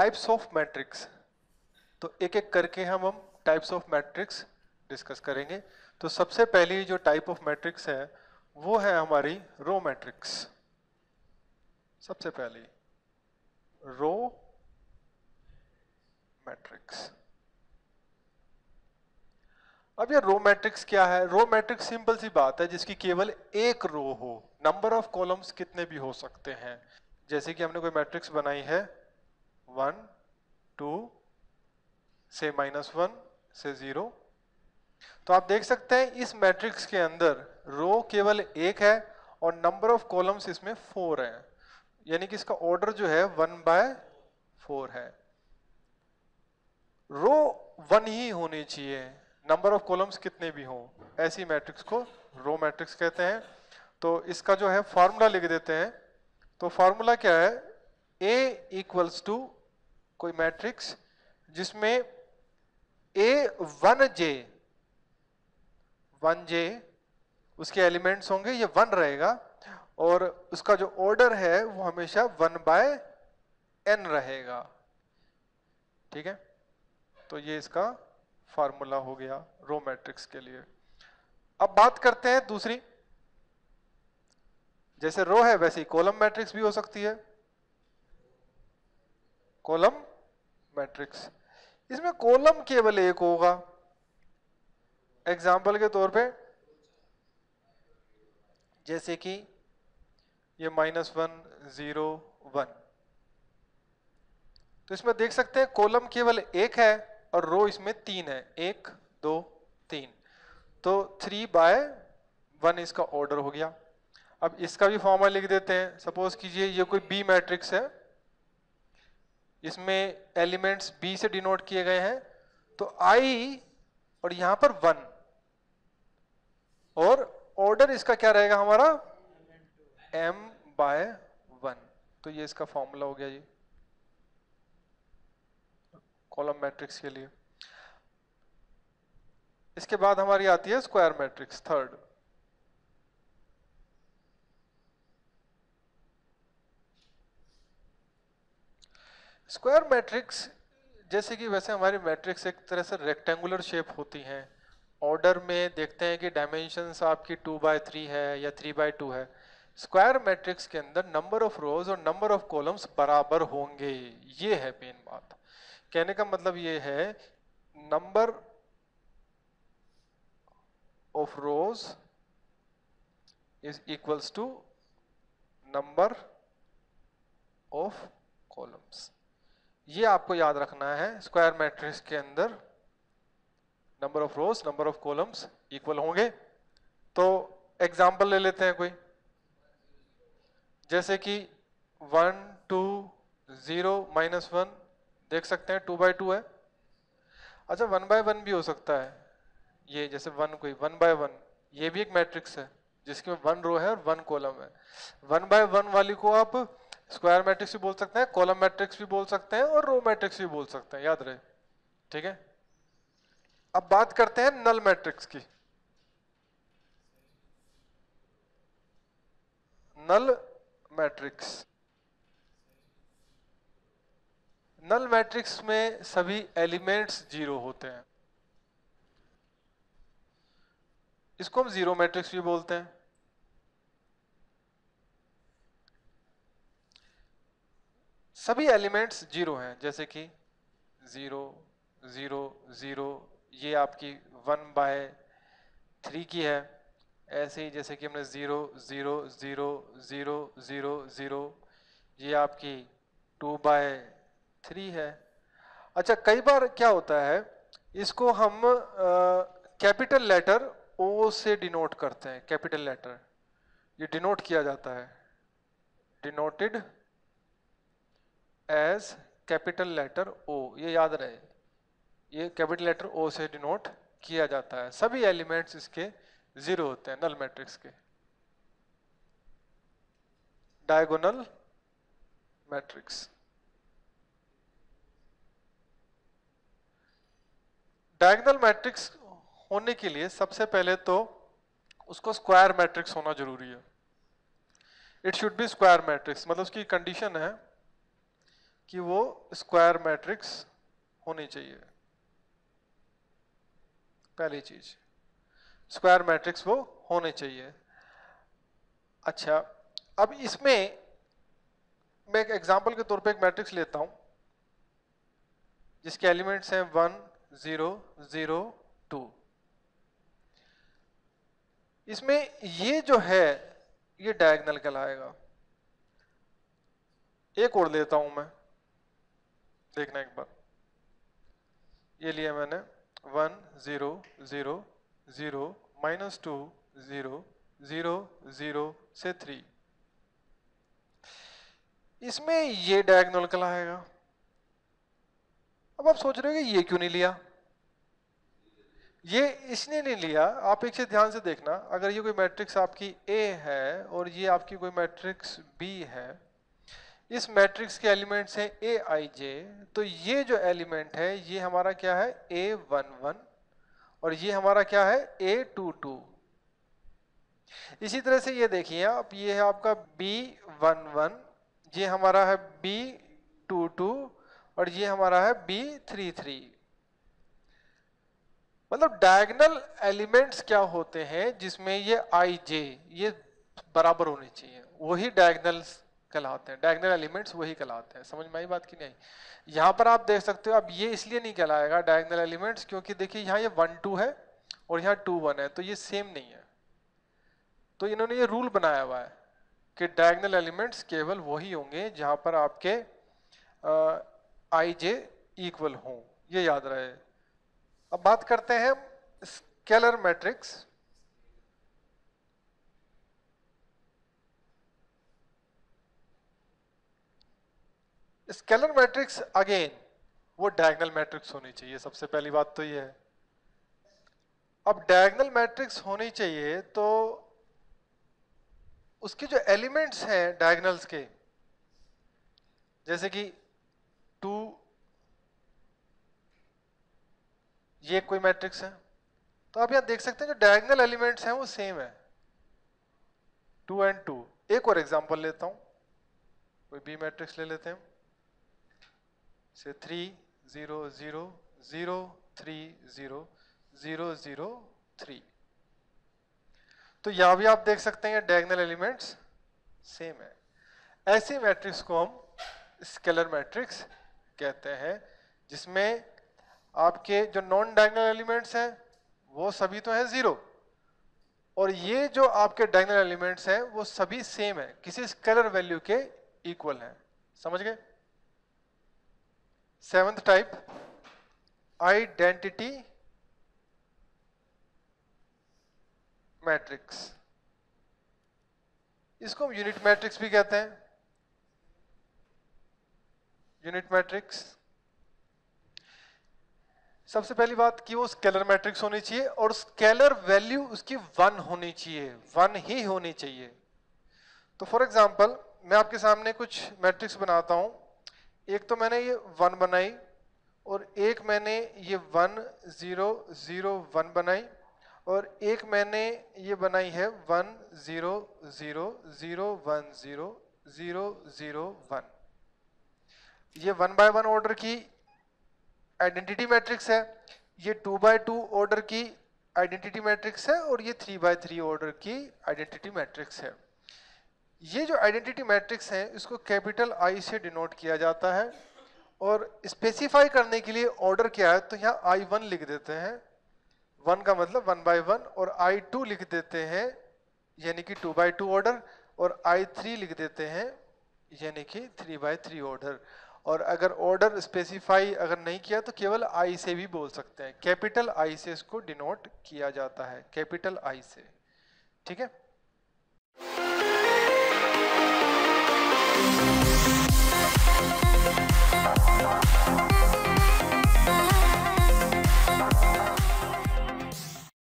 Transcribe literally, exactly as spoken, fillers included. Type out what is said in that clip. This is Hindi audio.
टाइप्स ऑफ मैट्रिक्स, तो एक एक करके हम हम टाइप्स ऑफ मैट्रिक्स डिस्कस करेंगे। तो सबसे पहली जो टाइप ऑफ मैट्रिक्स है वो है हमारी रो मैट्रिक्स। सबसे पहली रो मैट्रिक्स। अब ये रो मैट्रिक्स क्या है? रो मैट्रिक्स सिंपल सी बात है जिसकी केवल एक रो हो, नंबर ऑफ कॉलम्स कितने भी हो सकते हैं। जैसे कि हमने कोई मैट्रिक्स बनाई है वन टू से माइनस वन से जीरो, तो आप देख सकते हैं इस मैट्रिक्स के अंदर रो केवल एक है और नंबर ऑफ कॉलम्स इसमें फोर है, यानी कि इसका ऑर्डर जो है वन बाय फोर है। रो वन ही होनी चाहिए, नंबर ऑफ कॉलम्स कितने भी हों, ऐसी मैट्रिक्स को रो मैट्रिक्स कहते हैं। तो इसका जो है फार्मूला लिख देते हैं। तो फार्मूला क्या है? A इक्वल्स टू कोई मैट्रिक्स जिसमें A one J one J उसके एलिमेंट्स होंगे, ये वन रहेगा और उसका जो ऑर्डर है वो हमेशा वन बाय एन रहेगा। ठीक है, तो ये इसका फार्मूला हो गया रो मैट्रिक्स के लिए। अब बात करते हैं दूसरी। जैसे रो है वैसे ही कॉलम मैट्रिक्स भी हो सकती है। कॉलम मैट्रिक्स, इसमें कॉलम केवल एक होगा। एग्जाम्पल के तौर पे जैसे कि ये माइनस वन जीरो वन, तो इसमें देख सकते हैं कॉलम केवल एक है और रो इसमें तीन है, एक दो तीन, तो थ्री बाय वन इसका ऑर्डर हो गया। अब इसका भी फॉर्मूला लिख देते हैं। सपोज कीजिए ये कोई बी मैट्रिक्स है, इसमें एलिमेंट्स बी से डिनोट किए गए हैं, तो आई और यहाँ पर वन, और ऑर्डर इसका क्या रहेगा हमारा एम बाय वन। तो ये इसका फॉर्मूला हो गया जी कॉलम मैट्रिक्स के लिए। इसके बाद हमारी आती है square matrix, third. Square matrix जैसे कि वैसे हमारी मैट्रिक्स एक तरह से रेक्टेंगुलर शेप होती हैं। ऑर्डर में देखते हैं कि डायमेंशंस आपकी टू बाय थ्री है या थ्री बाय टू है। स्क्वायर मैट्रिक्स के अंदर नंबर ऑफ रोज और नंबर ऑफ कॉलम्स बराबर होंगे, ये है मेन बात। कहने का मतलब ये है number of rows is equals to number of columns, ये आपको याद रखना है। स्क्वायर मैट्रिक्स के अंदर number of rows number of columns equal होंगे। तो एग्जाम्पल ले लेते हैं कोई, जैसे कि one two zero minus one, देख सकते हैं टू बाई टू है। अच्छा वन बाय वन भी हो सकता है, ये जैसे वन कोई वन बाय वन, ये भी एक मैट्रिक्स है जिसमें वन रो है और वन कॉलम है। वन बाय वन वाली को आप स्क्वायर मैट्रिक्स भी बोल सकते हैं, कॉलम मैट्रिक्स भी बोल सकते हैं और रो मैट्रिक्स भी बोल सकते हैं, याद रहे। ठीक है, अब बात करते हैं नल मैट्रिक्स की। नल मैट्रिक्स, नल मैट्रिक्स में सभी एलिमेंट्स जीरो होते हैं। इसको हम जीरो मैट्रिक्स भी बोलते हैं। सभी एलिमेंट्स जीरो हैं, जैसे कि जीरो जीरो जीरो, ये आपकी वन बाय थ्री की है। ऐसे ही जैसे कि हमने zero zero zero zero zero zero, ये आपकी टू बाय थ्री है। अच्छा कई बार क्या होता है, इसको हम कैपिटल लेटर ओ से डिनोट करते हैं, कैपिटल लेटर ये डिनोट किया जाता है, denoted as capital letter O, ये याद रहे, ये कैपिटल लेटर ओ से डिनोट किया जाता है। सभी एलिमेंट्स इसके जीरो होते हैं नल मैट्रिक्स के। डायगोनल मैट्रिक्स, डायगोनल मैट्रिक्स होने के लिए सबसे पहले तो उसको स्क्वायर मैट्रिक्स होना जरूरी है। It should be square matrix, मतलब उसकी कंडीशन है कि वो स्क्वायर मैट्रिक्स होनी चाहिए। पहली चीज स्क्वायर मैट्रिक्स वो होने चाहिए। अच्छा, अब इसमें मैं एक एग्जांपल के तौर पे एक मैट्रिक्स लेता हूं जिसके एलिमेंट्स हैं वन जीरो जीरो टू। इसमें ये जो है ये डायगोनल कहलाएगा। एक और लेता हूं मैं, देखना एक बार। ये लिया मैंने one zero zero zero minus two zero zero zero से थ्री। इसमें ये डायगोनल कहलाएगा। अब आप सोच रहे हो कि ये क्यों नहीं लिया, ये इसने नहीं लिया। आप एक से ध्यान से देखना, अगर ये कोई मैट्रिक्स आपकी ए है और ये आपकी कोई मैट्रिक्स बी है, इस मैट्रिक्स के एलिमेंट्स हैं ए आई जे, तो ये जो एलिमेंट है ये हमारा क्या है ए वन वन और ये हमारा क्या है ए टू टू। इसी तरह से ये देखिए आप, ये है आपका बी वन वन, ये हमारा है बी टू टू और ये हमारा है बी थ्री थ्री। मतलब डायगोनल एलिमेंट्स क्या होते हैं जिसमें ये आई जे ये बराबर होने चाहिए, वही डायगोनल्स कहलाते हैं, डायगोनल एलिमेंट्स वही कहलाते हैं। समझ में आई बात की नहीं? यहाँ पर आप देख सकते हो, अब ये इसलिए नहीं कहलाएगा डायगोनल एलिमेंट्स क्योंकि देखिए यहाँ ये वन टू है और यहाँ टू वन है, तो ये सेम नहीं है। तो इन्होंने ये रूल बनाया हुआ है कि डायगोनल एलिमेंट्स केवल वही होंगे जहाँ पर आपके आई जे इक्वल हों, ये याद रहे। अब बात करते हैं scalar matrix. Scalar matrix again वो डायगोनल मैट्रिक्स होनी चाहिए, सबसे पहली बात तो ये है। अब डायगोनल मैट्रिक्स होनी चाहिए तो उसके जो एलिमेंट्स हैं डायगोनल्स के, जैसे कि टू, ये कोई मैट्रिक्स है तो आप यहाँ देख सकते हैं जो डायगोनल एलिमेंट्स हैं वो सेम है, टू एंड टू। एक और एग्जांपल लेता हूँ, कोई बी मैट्रिक्स ले लेते हैं, से three zero zero zero three zero zero zero three. तो यहाँ भी आप देख सकते हैं डायगोनल एलिमेंट्स सेम है। ऐसे मैट्रिक्स को हम स्केलर मैट्रिक्स कहते हैं, जिसमें आपके जो नॉन डायगोनल एलिमेंट्स हैं वो सभी तो हैं ज़ीरो और ये जो आपके डायगोनल एलिमेंट्स हैं वो सभी सेम है, किसी स्केलर वैल्यू के इक्वल हैं। समझ गए? सेवेंथ टाइप आइडेंटिटी मैट्रिक्स, इसको हम यूनिट मैट्रिक्स भी कहते हैं। यूनिट मैट्रिक्स सबसे पहली बात कि वो स्केलर मैट्रिक्स होनी चाहिए और स्केलर वैल्यू उसकी वन होनी चाहिए, वन ही होनी चाहिए। तो फॉर एग्जांपल मैं आपके सामने कुछ मैट्रिक्स बनाता हूं। एक तो मैंने ये वन बनाई और एक मैंने ये वन ज़ीरो ज़ीरो वन बनाई और एक मैंने ये बनाई है one zero zero zero one zero zero zero one. ये वन बाय वन ऑर्डर की आइडेंटिटी मैट्रिक्स है, ये टू बाय टू ऑर्डर की आइडेंटिटी मैट्रिक्स है और ये थ्री बाय थ्री ऑर्डर की आइडेंटिटी मैट्रिक्स है। ये जो आइडेंटिटी मैट्रिक्स हैं इसको कैपिटल आई से डिनोट किया जाता है और स्पेसिफाई करने के लिए ऑर्डर क्या है तो यहाँ आई वन लिख देते हैं, वन का मतलब वन बाई वन, और आई टू लिख देते हैं यानी कि टू बाई टू ऑर्डर, और आई थ्री लिख देते हैं यानी कि थ्री बाई थ्री ऑर्डर। और अगर ऑर्डर स्पेसिफाई अगर नहीं किया तो केवल आई से भी बोल सकते हैं, कैपिटल आई से इसको डिनोट किया जाता है, कैपिटल आई से। ठीक है।